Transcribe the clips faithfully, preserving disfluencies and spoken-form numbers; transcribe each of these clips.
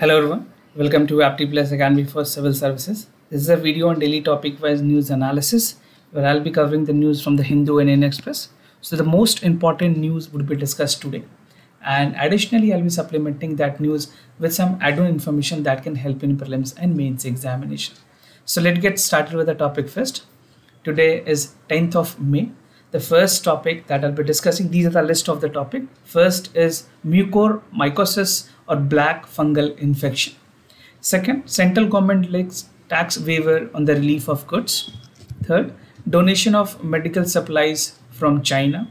Hello everyone, welcome to Apti Plus Academy for Civil Services. This is a video on daily topic-wise news analysis where I'll be covering the news from The Hindu and Indian Express. So the most important news would be discussed today. And additionally, I'll be supplementing that news with some add-on information that can help in prelims and mains examination. So let's get started with the topic first. Today is tenth of May. The first topic that I'll be discussing, these are the list of the topic. First is mucormycosis or black fungal infection. Second, central government leaks tax waiver on the relief of goods. Third, donation of medical supplies from China.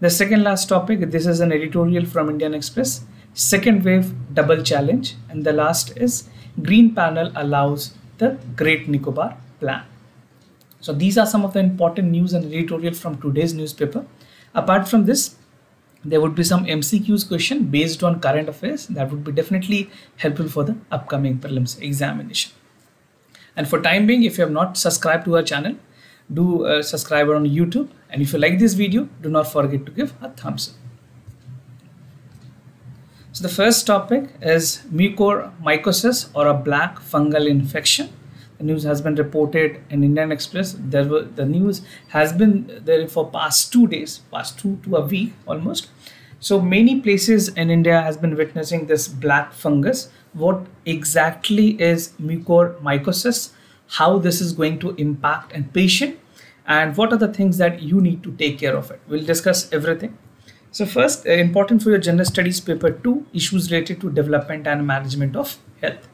The second last topic, this is an editorial from Indian Express. Second wave double challenge. And the last is Green Panel allows the Great Nicobar Plan. So these are some of the important news and editorial from today's newspaper. Apart from this, there would be some M C Qs question based on current affairs that would be definitely helpful for the upcoming prelims examination. And for time being, if you have not subscribed to our channel, do uh, subscribe on YouTube. And if you like this video, do not forget to give a thumbs up. So the first topic is mucormycosis or a black fungal infection. The news has been reported in Indian Express. There were, the news has been there for past two days, past two to a week almost. So many places in India has been witnessing this black fungus. What exactly is mucormycosis? How this is going to impact a patient? And what are the things that you need to take care of it? We'll discuss everything. So first, important for your General Studies Paper two, issues related to development and management of health.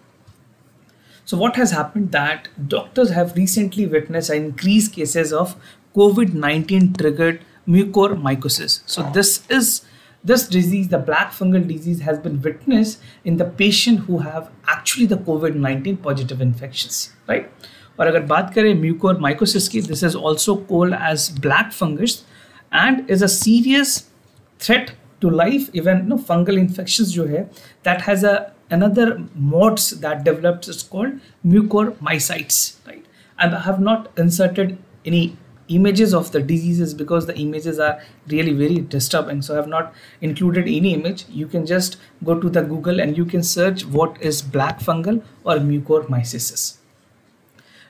So what has happened that doctors have recently witnessed increased cases of COVID nineteen triggered mucormycosis. So this is this disease, the black fungal disease, has been witnessed in the patient who have actually the COVID nineteen positive infections, right? और अगर बात करें mucormycosis की, this is also called as black fungus and is a serious threat to life. Even no fungal infections जो है, that has a another modes that develops is called mucormycosis, right? And I have not inserted any images of the diseases because the images are really very disturbing. So I have not included any image. You can just go to the Google and you can search what is black fungal or mucormycosis.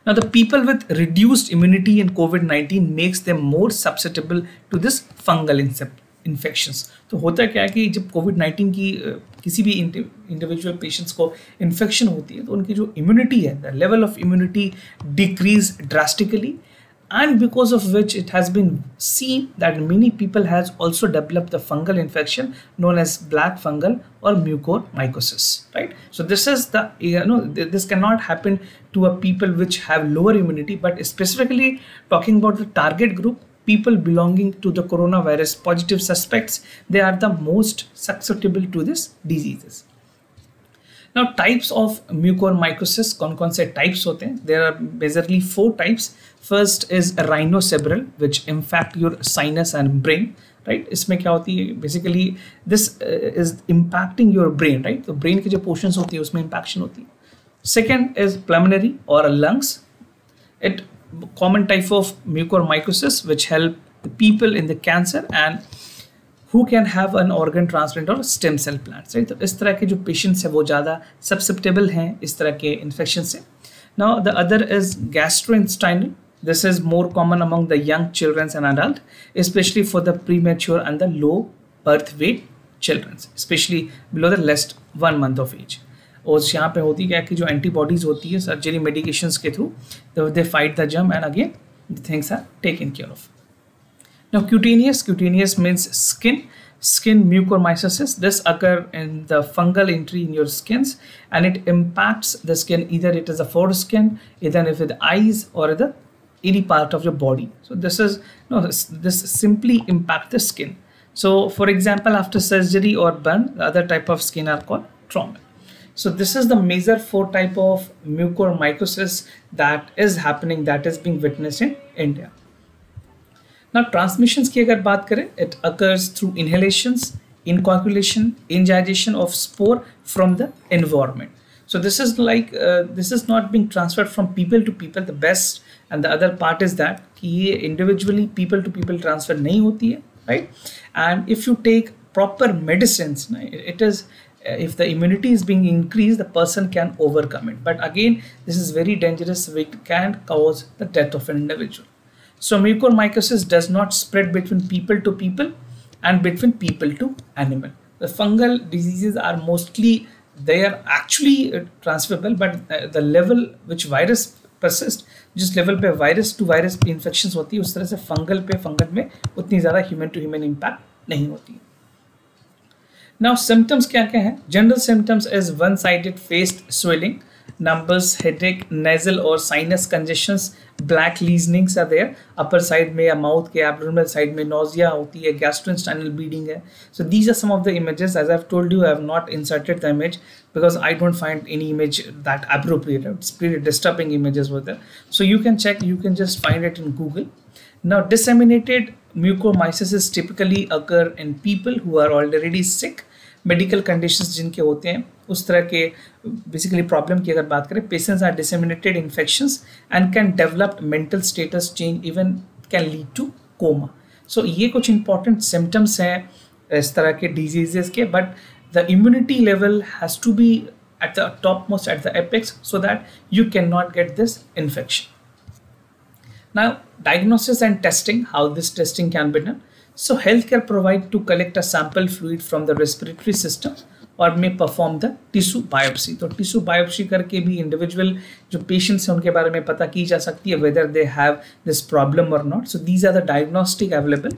Now the people with reduced immunity in COVID nineteen makes them more susceptible to this fungal infection. Infections तो होता क्या है कि जब Covid nineteen की किसी भी individual patients को इन्फेक्शन होती है तो उनकी जो इम्यूनिटी है the level of immunity decrease drastically and because of which it has been seen that many people has also developed the fungal infection known as black fungal और mucormycosis right so this is the you know this can not happen to a people which have lower immunity but specifically talking about the target group people belonging to the coronavirus positive suspects, they are the most susceptible to this diseases. Now types of mucormycosis, kaun kaun se types hote hain? There are basically four types. First is rhinocerebral, which impact your sinus and brain, right? Isme kya hoti hai, basically this uh, is impacting your brain, right? So brain ke jo portions hoti hai usme impaction hoti hai. Second is pulmonary or lungs. It common type of mucormycosis which help the people in the cancer and who can have an organ transplant or stem cell plants, right? तो इस तरह के जो patients हैं वो ज़्यादा susceptible हैं इस तरह के infection से. Now the other is gastrointestinal. This is more common among the young children and adult, especially for the premature and the low birth weight children, especially below the last one month of age. और यहाँ पे होती क्या कि जो antibodies होती है surgery medications के through they fight the germ and again the things are taken care of. Now cutaneous, cutaneous means skin, skin mucormycosis. This occur in the fungal entry in your skins and it impacts the skin, इधर it is the foreskin, इधर if the eyes और the any part of your body. So this is no this simply impact the skin. So for example after surgery और burn other type of skin are called trauma. So this is the major four type of mucormycosis that is happening, that is being witnessed in India. Now transmissions की अगर बात करें, it occurs through inhalations, inoculation, ingestion of spore from the environment. So this is like uh, this is not being transferred from people to people. The best and the other part is that कि ये individually people to people transfer नहीं होती है, right? And if you take proper medicines, it is if the immunity is being increased, the person can overcome it. But again, this is very dangerous, which can cause the death of an individual. So mucormycosis does not spread between people to people and between people to animal. The fungal diseases are mostly, they are actually transferable, but the level which virus persist, जिस level पे virus to virus पे infection होती है, उस तरह से fungal पे fungal में उतनी ज़्यादा ह्यूमन टू ह्यूमन इम्पैक्ट नहीं होती है। नाउ सिम्टम्स क्या क्या हैं? General symptoms is one sided face swelling, numbers, headache, nasal और sinus congestions, black lesionings are there, upper side में या माउथ के एब्डोमिनल साइड में नोजिया होती है, गैस्ट्रोइंटेस्टाइनल ब्लीडिंग है। So these are some of the images, as I have told you I have not inserted the image because I don't find any image that appropriate, it's very disturbing images were there, so you can check, you can just find it in Google. Now disseminated mucormycosis typically occur in people who are already sick, medical conditions जिनके होते हैं उस तरह के basically problem की अगर बात करें, patients are disseminated infections and can develop mental status change, even can lead to coma. So ये कुछ important symptoms हैं इस तरह के diseases के, but the immunity level has to be at the topmost, at the apex, so that you cannot get this infection. Now diagnosis and testing, how this testing can be done. So healthcare provide to collect a sample fluid from the respiratory system or may perform the tissue biopsy. तो tissue biopsy करके भी individual जो patients हैं उनके बारे में पता की जा सकती है whether they have this problem or not. So these are the diagnostic available.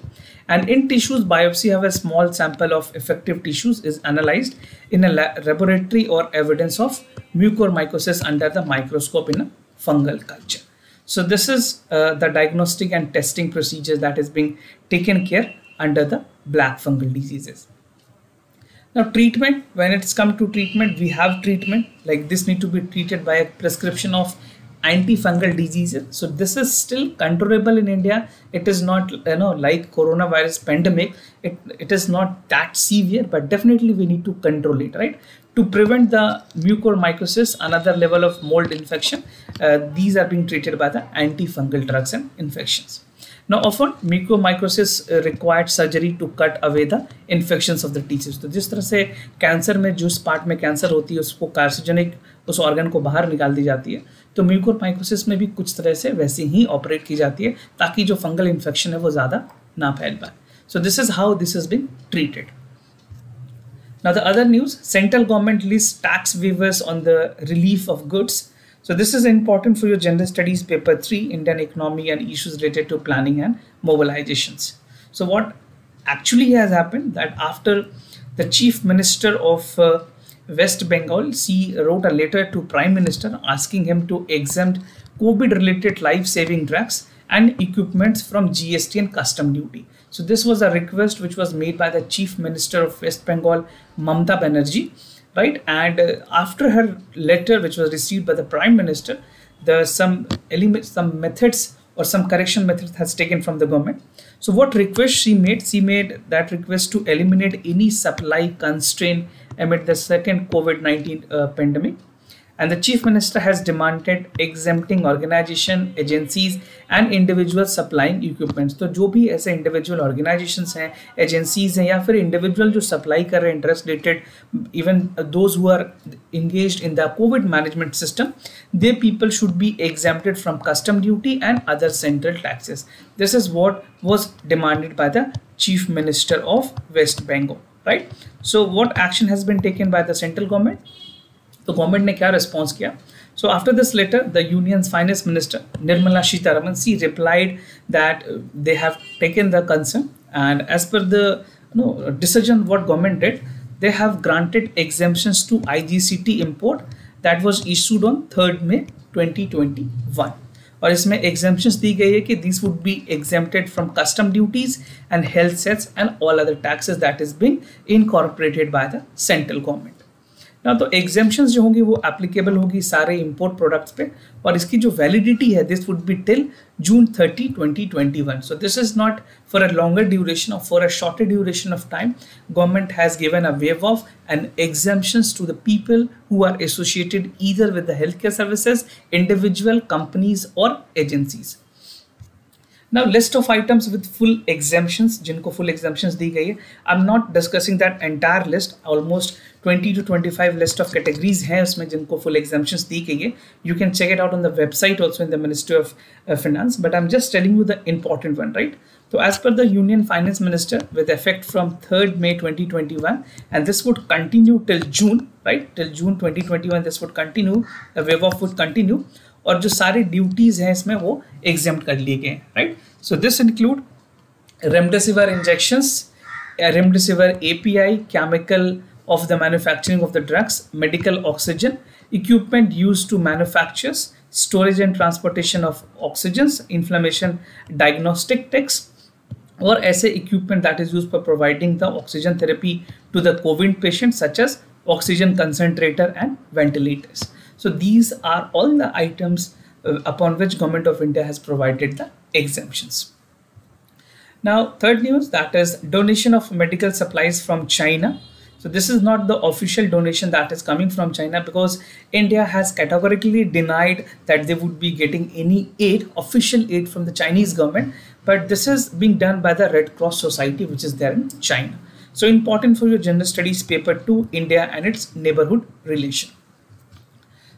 And in tissues biopsy, have a small sample of effective tissues is analyzed in a laboratory or evidence of mucormycosis under the microscope in a fungal culture. So this is uh, the diagnostic and testing procedures that is being taken care under the black fungal diseases. Now treatment, when it's come to treatment, we have treatment like this need to be treated by a prescription of antifungal diseases. So this is still controllable in India. It is not, you know, like coronavirus pandemic, it, it is not that severe, but definitely we need to control it, right? To prevent the mucormycosis, another level of mold infection, uh, these are being treated by the antifungal drugs and infections. Now often mucormycosis uh, required surgery to cut away the infections of the tissues. तो जिस तरह से cancer में जिस part में cancer होती है उसको कार्सिनोजेनिक उस ऑर्गन को बाहर निकाल दी जाती है, तो म्यूकोरमाइकोसिस में भी कुछ तरह से वैसे ही ऑपरेट की जाती है ताकि जो फंगल इन्फेक्शन है वो ज़्यादा ना फैल पाए. So this is how this is been treated. Now the other news, central government lists tax waivers on the relief of goods. So this is important for your general studies paper three, Indian economy and issues related to planning and mobilizations. So what actually has happened that after the chief minister of uh, West Bengal, she wrote a letter to prime minister asking him to exempt COVID related life saving drugs and equipments from G S T and custom duty. So this was a request which was made by the Chief Minister of West Bengal, Mamata Banerjee, right? And uh, after her letter, which was received by the Prime Minister, the some elements, some methods or some correction methods has taken from the government. So what request she made? She made that request to eliminate any supply constraint amid the second COVID nineteen uh, pandemic. And the Chief Minister has demanded exempting organization, agencies and individuals supplying equipments. तो जो भी ऐसे individual organizations हैं, agencies हैं या फिर individual जो supply कर रहे हैं interest related, even those who are engaged in the COVID management system, they people should be exempted from custom duty and other central taxes. This is what was demanded by the Chief Minister of West Bengal, right? So what action has been taken by the central government? तो government ने क्या response किया? So after this letter the unions finance minister Nirmala Sitharaman she replied that they have taken the concern and as per the no decision what government did, they have granted exemptions to I G S T import that was issued on third May twenty twenty one, और इसमें exemptions दी गई है कि this would be exempted from custom duties and health sets and all other taxes that is been incorporated by the central government. ना तो exemptions जो होंगी वो एप्लीकेबल होगी सारे इंपोर्ट प्रोडक्ट्स पे, और इसकी जो वैलिडिटी है this would be till June thirty twenty twenty one. So this is not for a longer duration और for a shorter duration of time. Government has given a waive off and exemptions to the people who are associated either with the health care services, individual, companies और agencies. Now list of items with full exemptions, जिनको full exemptions दी गई है. I'm not discussing that entire list. Almost twenty to twenty-five list of categories हैं उसमें जिनको full exemptions दी गई है. You can check it out on the website also in the Ministry of uh, Finance. But I'm just telling you the important one, right? So as per the Union Finance Minister, with effect from third May twenty twenty-one, and this would continue till June, right? Till June twenty twenty-one, this would continue. The wave off would continue. और जो सारे duties हैं इसमें वो exempt कर लिए गए, right. So this include remdesivir injections, remdesivir API, chemical of the manufacturing of the drugs, medical oxygen, equipment used to manufacture, storage and transportation of oxygen, inflammation diagnostic tests, और ऐसे equipment that is use for providing the oxygen therapy to the Covid patient, such as oxygen concentrator and ventilators. So these are all the items uh, upon which Government of India has provided the exemptions. Now third news, that is donation of medical supplies from China. So this is not the official donation that is coming from China, because India has categorically denied that they would be getting any aid, official aid from the Chinese government. But this is being done by the Red Cross Society which is there in China. So important for your General Studies paper two, India and its neighborhood relation.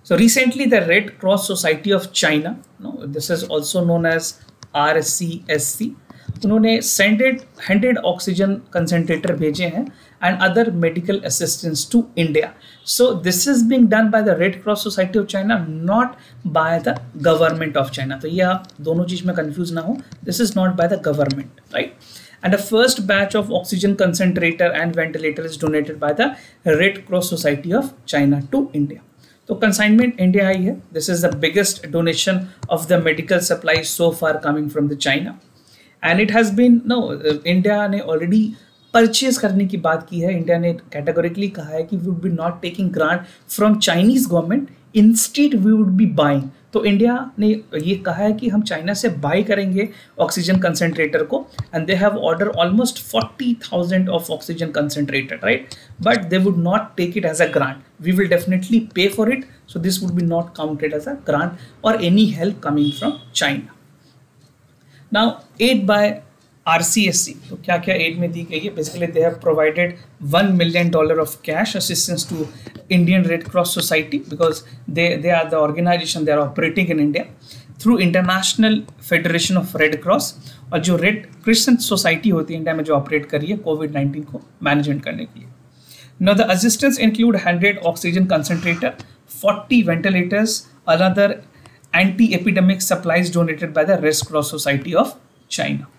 So recently the Red Cross Society of China, no, this is also known as R C S C, उन्होंने सेंडेड hundred oxygen concentrator भेजे हैं and other medical assistance to India. So this is being done by the Red Cross Society of China, not by the government of China. तो ये आप दोनों चीज़ में confuse ना हो, this is not by the government, right. And the first batch of oxygen concentrator and ventilator is donated by the Red Cross Society of China to India. तो consignment India आई है. This is the biggest donation of the medical supplies so far coming from the China, and it has been no India ने already purchase करने की बात की है. India ने categorically कहा है कि we would be not taking grant from Chinese government, instead we would be buying. तो इंडिया ने ये कहा है कि हम चाइना से बाई करेंगे ऑक्सीजन कंसनट्रेटर को, and they have order almost forty thousand of oxygen concentrator, right. But they would not take it as a grant. We will definitely pay for it, so this would be not counted as a grant और any help coming from China. Now aid by R C S C, तो क्या क्या aid में दी गई है. Basically they have provided one million dollar of cash assistance to Indian Red Cross Society, because they they are the organization, they are operating in India through International Federation of Red Cross. और जो Red Crescent Society होती है India में, जो operate कर रही है Covid nineteen को मैनेजमेंट करने के लिए. Now the assistance include one hundred oxygen concentrator, forty ventilators, another anti-epidemic supplies donated by the Red Cross Society of China.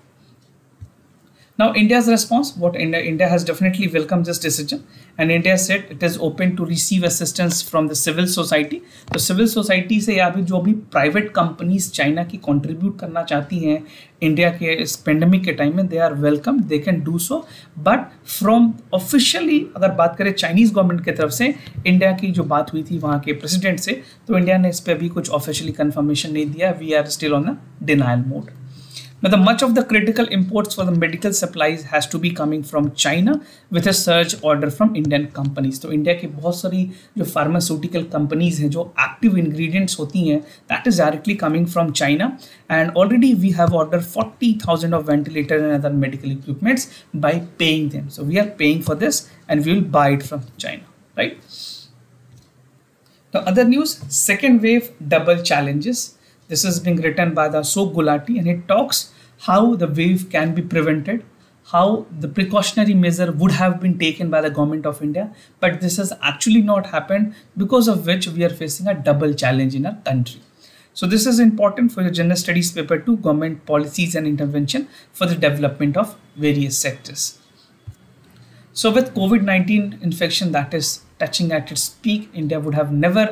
Now India's response, what India India has definitely welcomed this decision, and India said it is open to receive assistance from the civil society. तो civil society से या भी जो भी private companies China की contribute करना चाहती हैं इंडिया के इस पेंडेमिक के टाइम में, they are welcome, they can do so. But from officially अगर बात करें चाइनीज़ गवर्नमेंट की तरफ से, इंडिया की जो बात हुई थी वहाँ के प्रेसिडेंट से, तो इंडिया ने इस पर अभी कुछ ऑफिशियली कन्फर्मेशन नहीं दिया. We are still on a denial mode. Now the much of the critical imports for the medical supplies has to be coming from China with a surge order from Indian companies. तो India की बहुत सारी जो pharmaceutical companies हैं जो active ingredients होती हैं, that is directly coming from China, and already we have ordered forty thousand of ventilators and other medical equipments by paying them. So we are paying for this and we will buy it from China, right? The other news, second wave double challenges. This is being written by the Ashok Gulati, and it talks how the wave can be prevented, how the precautionary measure would have been taken by the government of India, but this has actually not happened, because of which we are facing a double challenge in our country. So this is important for your General Studies paper two, Government Policies and Intervention for the Development of Various Sectors. So with COVID nineteen infection that is touching at its peak, India would have never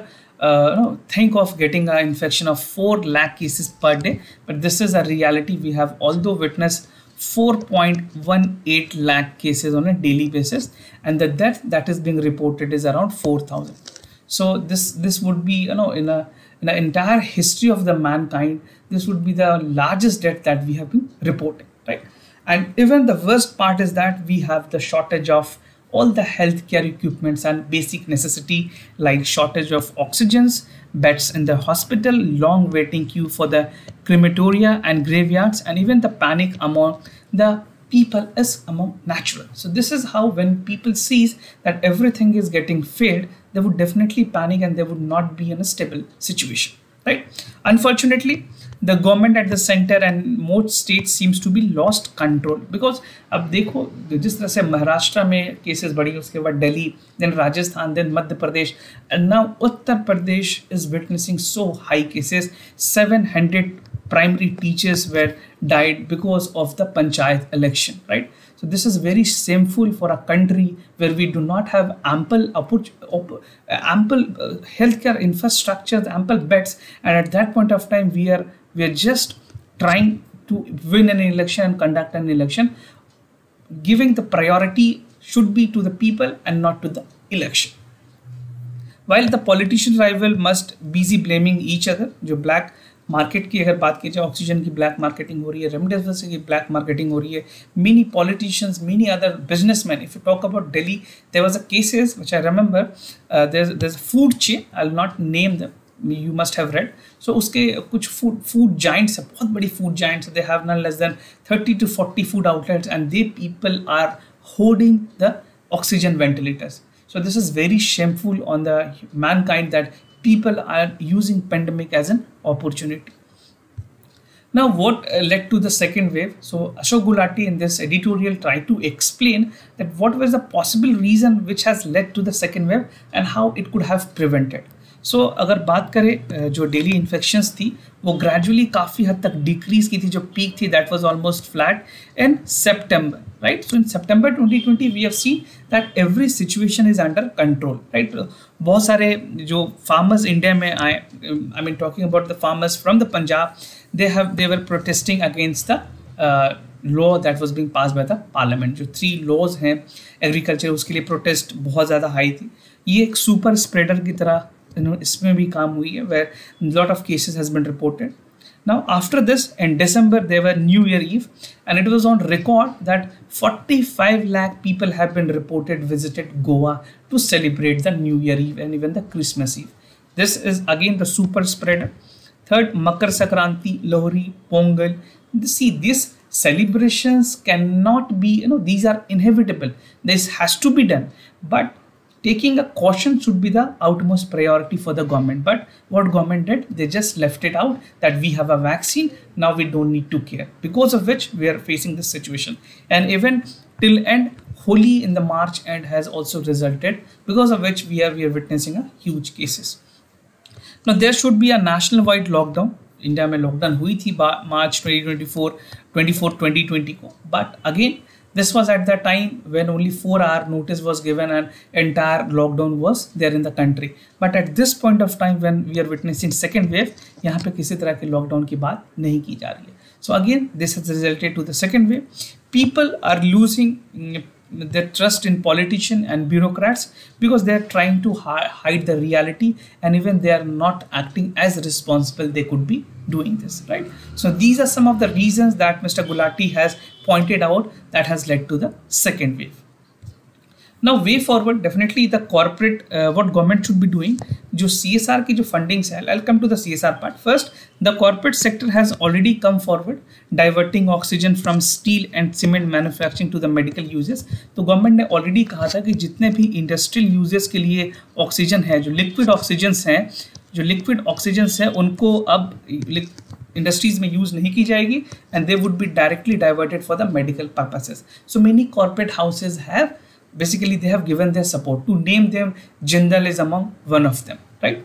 Uh, no, think of getting an infection of four lakh cases per day, but this is a reality we have although witnessed four point one eight lakh cases on a daily basis, and the death that is being reported is around four thousand. So this this would be, you know, in a in the entire history of the mankind, this would be the largest death that we have been reporting, right? And even the worst part is that we have the shortage of all the healthcare equipments and basic necessity like shortage of oxygens, beds in the hospital, long waiting queue for the crematoria and graveyards, and even the panic among the people is among natural. So this is how when people sees that everything is getting failed, they would definitely panic and they would not be in a stable situation, right? Unfortunately, the government at the center and most states seems to be lost control because अब देखो जिस तरह से महाराष्ट्र में cases बढ़ी उसके बाद Delhi, then Rajasthan, then Madhya Pradesh, and now Uttar Pradesh is witnessing so high cases. seven hundred primary teachers were died because of the panchayat election, right? So this is very shameful for a country where we do not have ample ample healthcare infrastructure, ample beds, and at that point of time we are we are just trying to win an election and conduct an election. Giving the priority should be to the people and not to the election. While the politician rival must busy blaming each other, जो black market की अगर बात की जाए, oxygen की black marketing हो रही है, रेमडेसिविर की ब्लैक मार्केटिंग हो रही है, many politicians, many other businessman. If you talk about Delhi, there was a cases which I remember, there there is a food chain, I will not name them, you must have read. So उसके कुछ food food giants हैं, बहुत बड़ी food giants, they have none less than thirty to forty food outlets and they people are hoarding the oxygen ventilators. So this is very shameful on the mankind that people are using pandemic as an opportunity. Now what uh, led to the second wave? So Ashok Gulati in this editorial tried to explain that what was the possible reason which has led to the second wave and how it could have prevented. So अगर बात करें जो daily infections थी वो gradually काफ़ी हद तक decrease की थी, जो peak थी that was almost flat in September, right? So in September twenty twenty we have seen that every situation is under control, right? बहुत सारे जो farmers India में आए, I mean talking about the farmers from the Punjab, they have they were protesting against the uh, law that was being passed by the parliament. जो three laws हैं agriculture उसके लिए protest बहुत ज़्यादा high थी. ये एक super spreader की तरह इसमें भी काम हुई है, where lot of cases has been reported. Now after this in December there were New Year Eve and it was on record that forty-five lakh people have been reported visited Goa to celebrate the New Year Eve and even the Christmas Eve. This is again the super spreader. Third, Makar Sankranti, Lohri, Pongal. See, these celebrations cannot be, you know, these are inevitable. This has to be done, but taking a caution should be the utmost priority for the government. But what government did, they just left it out that we have a vaccine, now we don't need to care, because of which we are facing this situation. And even till end Holi in the March end has also resulted, because of which we are we are witnessing a huge cases. Now there should be a national wide lockdown. India mein lockdown hui thi March twenty twenty-four twenty-four twenty twenty ko, but again this was at the time when only four hour notice was given and entire lockdown was there in the country. But at this point of time when we are witnessing second wave, यहाँ पे किसी तरह के lockdown की बात नहीं की जा रही है. So again this has resulted to the second wave. People are losing their trust in politicians and bureaucrats because they are trying to hide the reality and even they are not acting as responsible they could be doing this, right? So these are some of the reasons that Mister Gulati has pointed out that has led to the second wave. Now way forward, definitely the corporate uh, what government should be doing, जो C S R की जो fundings है, I'll come to the C S R part. First, the corporate sector has already come forward diverting oxygen from steel and cement manufacturing to the medical uses. तो government ने already कहा था कि जितने भी industrial uses के लिए oxygen है, जो liquid oxygens हैं, जो liquid oxygens हैं उनको अब industries में use नहीं की जाएगी and they would be directly diverted for the medical purposes. So many corporate houses have basically they have given their support. To name them, Jindal is among one of them, right?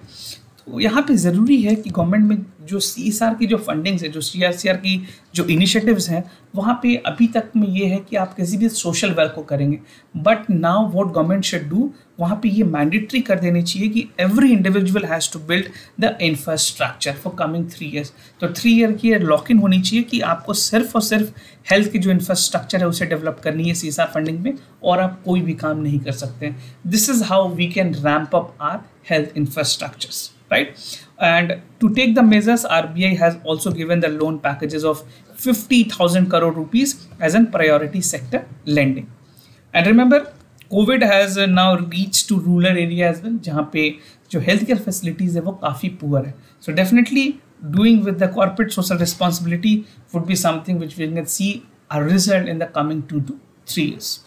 तो यहाँ पे ज़रूरी है कि government में जो C S R की जो फंडिंग्स है, जो C S R की जो इनिशिएटिव्स हैं, वहाँ पे अभी तक में ये है कि आप किसी भी सोशल वर्क को करेंगे, but now what government should do, वहाँ पे ये मैंडेटरी कर देनी चाहिए कि every individual has to build the infrastructure for coming three years. तो थ्री ईयर की लॉक इन होनी चाहिए कि आपको सिर्फ और सिर्फ हेल्थ की जो इंफ्रास्ट्रक्चर है उसे डेवलप करनी है C S R फंडिंग में, और आप कोई भी काम नहीं कर सकते हैं. This is how we can ramp up our health infrastructures, right? And to take the measures, R B I has also given the loan packages of fifty thousand crore rupees as a priority sector lending. And remember, Covid has now reach to rural areas में जहाँ पे जो health care facilities है वो काफ़ी poor है. So definitely doing with the corporate social responsibility would be something which we can see a result in the coming two to three years.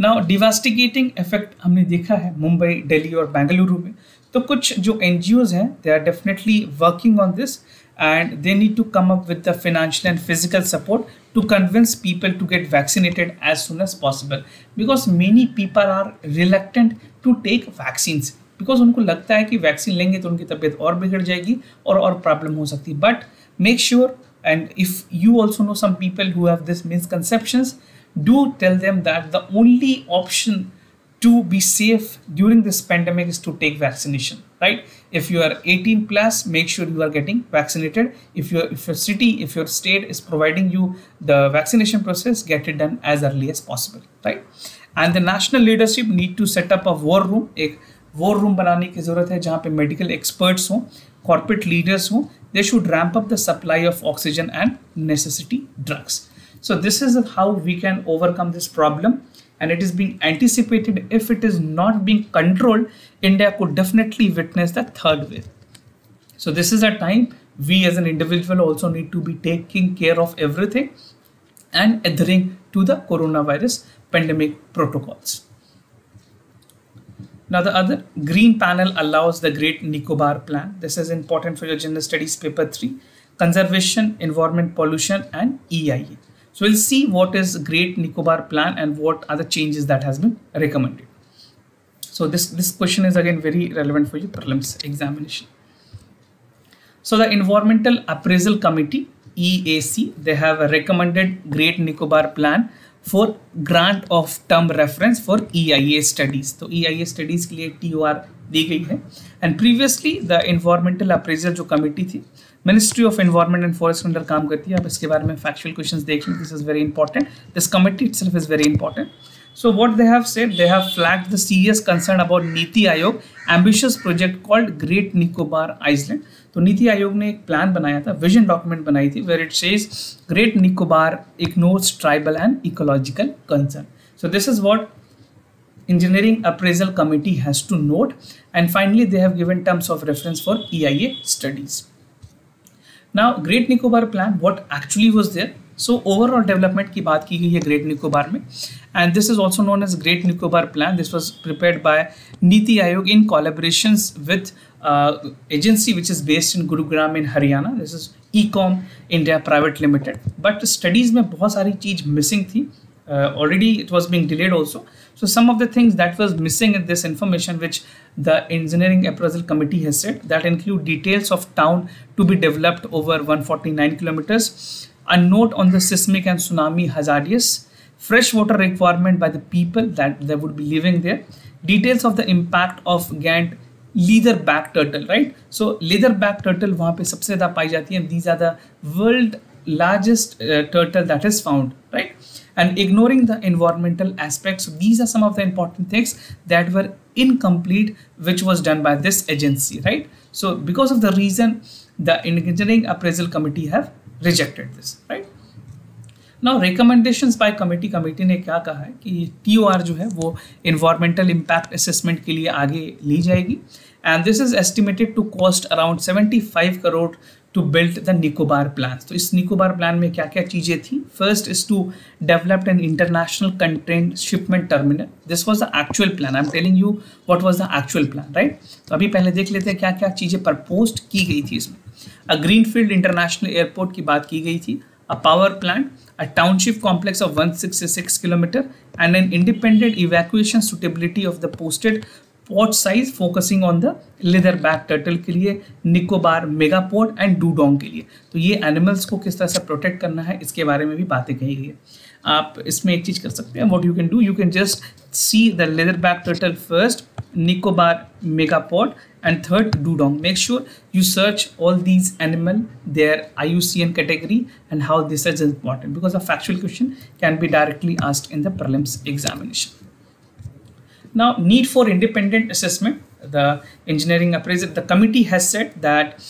Now devastating effect हमने देखा है मुंबई, दिल्ली और बेंगलुरु में. तो कुछ जो एन जी ओज़ हैं they are definitely working on this and they need to come up with the financial and physical support to convince people to get vaccinated as soon as possible, because many people are reluctant to take vaccines because उनको लगता है कि vaccine लेंगे तो उनकी तबीयत और बिगड़ जाएगी और और प्रॉब्लम हो सकती है. But make sure and if you also know some people who have this misconceptions, do tell them that the only option to be safe during this pandemic is to take vaccination, right? If you are eighteen plus, make sure you are getting vaccinated. If your if your city, if your state is providing you the vaccination process, get it done as early as possible, right? And the national leadership need to set up a war room. एक war room बनाने की ज़रूरत है जहाँ पे medical experts हों, corporate leaders हों. They should ramp up the supply of oxygen and necessary drugs. So this is how we can overcome this problem. And it is being anticipated. If it is not being controlled, India could definitely witness the third wave. So this is a time we as an individual also need to be taking care of everything and adhering to the coronavirus pandemic protocols. Now the other green panel allows the Great Nicobar Plan. This is important for your General Studies Paper three, Conservation, Environment Pollution and E I A. So we'll see what is Great Nicobar Plan and what are the changes that has been recommended. So this this question is again very relevant for your prelims examination. So the Environmental Appraisal Committee E A C, they have recommended Great Nicobar Plan for grant of term reference for E I A studies. तो E I A studies के लिए T O R दी गई है. And previously the Environmental Appraisal जो committee थी, ministry of environment and forest के अंदर काम करती है. आप इसके बारे में फैक्चुअल क्वेश्चंस देख लें. This is very important. This committee itself is very important. So what they have said, they have flagged the serious concern about नीति Aayog ambitious project called Great Nicobar Iceland. तो नीति आयोग ने एक प्लान बनाया था, विजन डॉक्यूमेंट बनाई थी, where it says Great Nicobar ignores tribal and ecological concern. So this is what engineering appraisal committee has to note. And finally they have given terms of reference for E I A studies. Now Great Nicobar Plan, what actually was there? So overall development की बात की गई है Great Nicobar में. And this is also known as Great Nicobar Plan. This was prepared by NITI Aayog in collaborations with uh, agency which is based in Gurugram in Haryana. This is Ecom India Private Limited. But studies में बहुत सारी चीज missing थी. Uh, already it was being delayed also. So some of the things that was missing in this information which the engineering appraisal committee has said, that include details of town to be developed over one hundred forty-nine kilometers, a note on the seismic and tsunami hazards, fresh water requirement by the people that they would be living there, details of the impact of Gant leatherback turtle, right? So leatherback turtle वहाँ पे सबसे ज़्यादा पाई जाती है. These are the world largest uh, turtle that is found, right? And ignoring the environmental aspects. So these are some of the important things that were incomplete which was done by this agency, right? So because of the reason the engineering appraisal committee have rejected this, right? Now recommendations by committee. Committee ने क्या कहा है कि T O R जो है वो environmental impact assessment के लिए आगे ली जाएगी. And this is estimated to cost around seventy-five crore to build the Nicobar Plan. तो इस Nicobar Plan में क्या क्या चीज़ें थी? First is to develop an international contained shipment terminal. This was the actual plan. I'm telling you what was the actual plan, right? तो अभी पहले देख लेते हैं क्या क्या चीज़ें proposed की गई थी इसमें. A greenfield international airport की बात की गई थी, a power plant, a township complex of one hundred sixty-six kilometers, and an independent evacuation suitability of the posted port size focusing on the leatherback turtle के लिए, निकोबार मेगापोड एंड डूडोंग के लिए. तो ये एनिमल्स को किस तरह से प्रोटेक्ट करना है इसके बारे में भी बातें कही गई है. आप इसमें एक चीज़ कर सकते हैं, what you can do, you can just see the leatherback turtle first, Nicobar megapode and third dudong. Make sure you search all these animal, their I U C N category and how this is important, because a factual question can be directly asked in the prelims examination. Now need for independent assessment. The engineering appraisal the committee has said that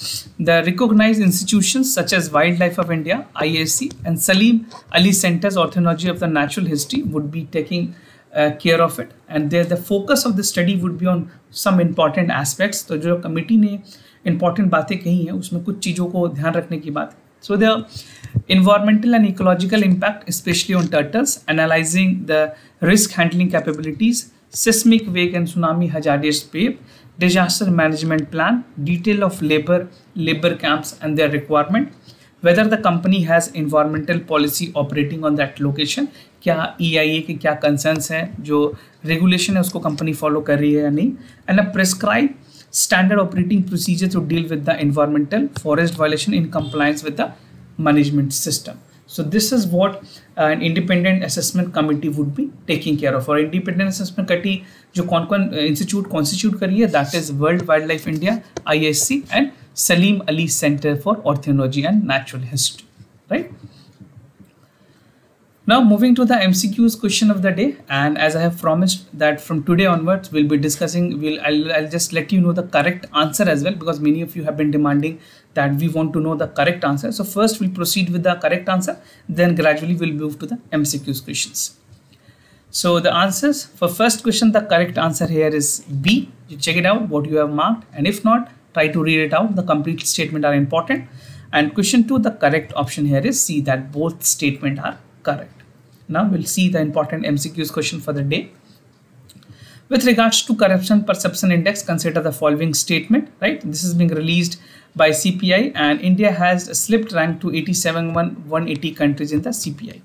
the recognized institutions such as Wildlife of India I I C and Salim Ali Centre's Ornithology of the Natural History would be taking uh, care of it, and the, the focus of the study would be on some important aspects. तो जो committee ने important बातें कही हैं उसमें कुछ चीज़ों को ध्यान रखने की बात. So the environmental and ecological impact, especially on turtles, analyzing the risk handling capabilities, seismic wave and tsunami hazardous wave, disaster management plan, detail of labor, labor camps and their requirement, whether the company has environmental policy operating on that location, क्या E I A के क्या concerns हैं, जो regulation है उसको company follow कर रही है या नहीं, and a prescribe standard operating procedure to deal with the environmental forest violation in compliance with the management system. So this is what an independent assessment committee would be taking care of. और independent assessment committee जो कौन कौन institute constitute करी है, that is World Wildlife India, I S C and Salim Ali Centre for Ornithology and Natural History, right? Now moving to the M C Qs question of the day, and as I have promised that from today onwards we'll be discussing, we'll I'll, I'll just let you know the correct answer as well, because many of you have been demanding that we want to know the correct answer. So first we'll proceed with the correct answer, then gradually we'll move to the M C Qs questions. So the answers for first question, the correct answer here is B. You check it out what you have marked, and if not, try to read it out. The complete statement are important. And question two, the correct option here is C, that both statement are correct. Now we'll see the important M C Qs question for the day. With regards to Corruption Perception Index, consider the following statement, right? This is being released by C P I, and India has slipped rank to eighty-seven one eighty countries in the C P I.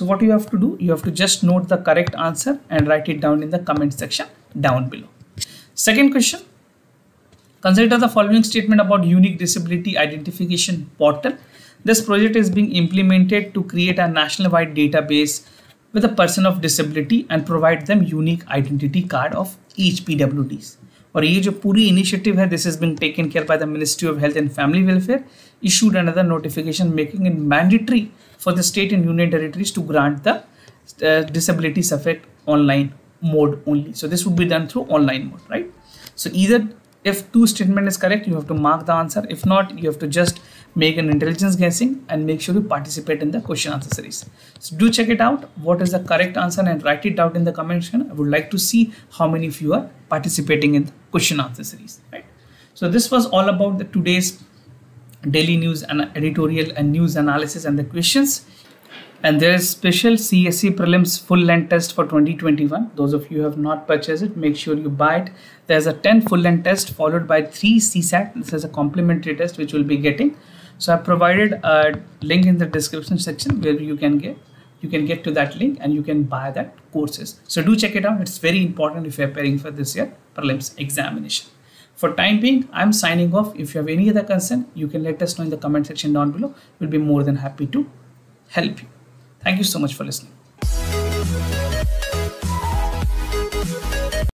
So what you have to do, you have to just note the correct answer and write it down in the comment section down below. Second question, consider the following statement about Unique Disability Identification Portal. This project is being implemented to create a national-wide database with a person of disability and provide them unique identity card of each P W Ds. और ये जो पूरी initiative है, this is being taken care by the Ministry of Health and Family Welfare, issued another notification making it mandatory for the state and union territories to grant the uh, disability suffect online mode only. So this would be done through online mode, right? So either if two statement is correct, you have to mark the answer. If not, you have to just make an intelligence guessing and make sure you participate in the question answer series. So do check it out, what is the correct answer, and write it out in the comment section. I would like to see how many of you are participating in the question answer series, right? So this was all about the today's daily news and editorial and news analysis and the questions. And there is special C S A prelims full length test for twenty twenty-one. Those of you who have not purchased it, make sure you buy it. There is a ten full length test followed by three C SAT. This is a complimentary test which you will be getting. So I provided a link in the description section where you can get you can get to that link and you can buy that courses. So do check it out. It's very important if you are preparing for this year prelims examination. For time being, I'm signing off. If you have any other concern, you can let us know in the comment section down below. We'll be more than happy to help you. Thank you so much for listening.